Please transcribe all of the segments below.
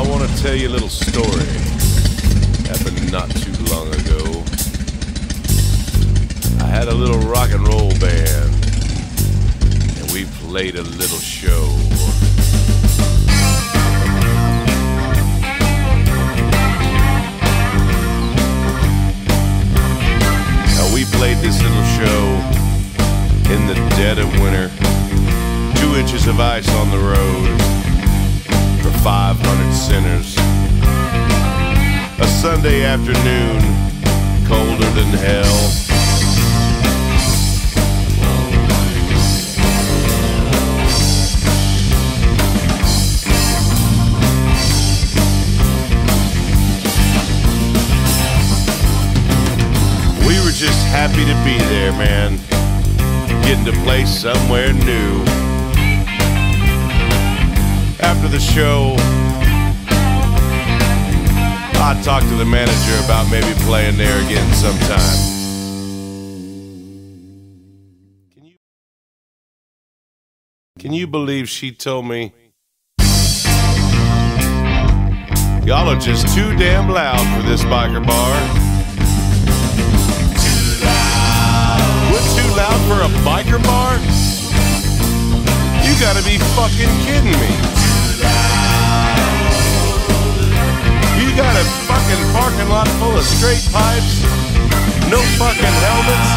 I want to tell you a little story. Happened not too long ago. I had a little rock and roll band, and we played a little show. Now we played this little show in the dead of winter. 2 inches of ice on the road. 500 sinners. A Sunday afternoon, colder than hell. We were just happy to be there, man. Getting to play somewhere new. After the show, I talked to the manager about maybe playing there again sometime. Can you believe she told me, y'all are just too damn loud for this biker bar. Too loud. We're too loud for a biker bar? You gotta be fucking kidding me. You got a fucking parking lot full of straight pipes, no fucking helmets,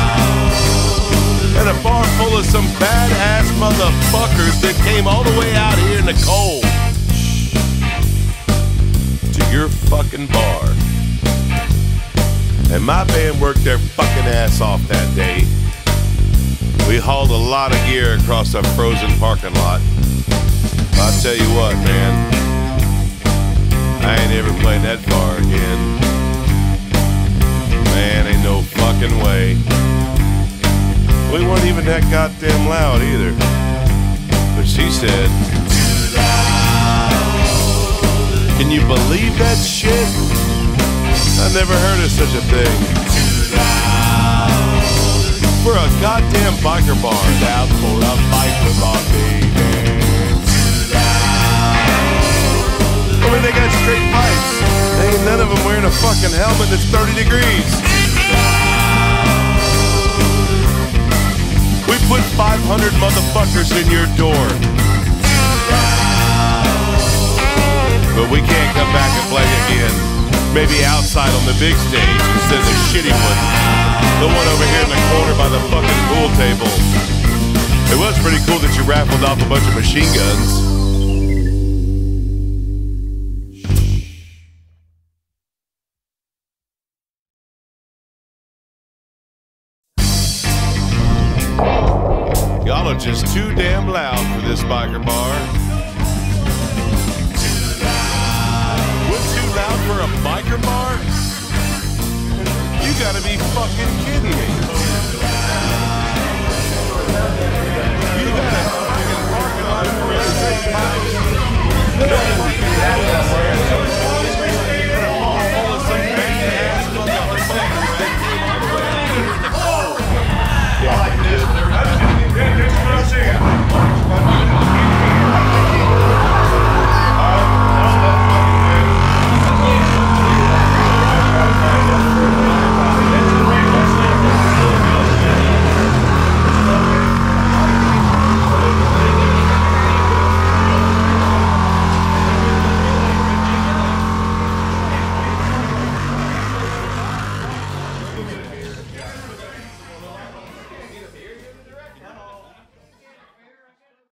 and a bar full of some badass motherfuckers that came all the way out here in the cold to your fucking bar. And my band worked their fucking ass off that day. We hauled a lot of gear across a frozen parking lot. I'll tell you what, man, I ain't ever played that bar again. Man, ain't no fucking way. We weren't even that goddamn loud either. But she said, too loud. Can you believe that shit? I never heard of such a thing. Too loud. For a goddamn biker bar. Too loud for a biker bar, baby. Too loud. I mean, they got straight pipes. Ain't none of them wearing a fucking helmet that's 30 degrees. We put 500 motherfuckers in your door. But we can't come back and play again. Maybe outside on the big stage instead of the shitty one. The one over here in the corner by the fucking pool table. It was pretty cool that you raffled off a bunch of machine guns. Just too damn loud for this biker bar. Too loud. We're too loud for a biker bar? You gotta be fucking kidding me.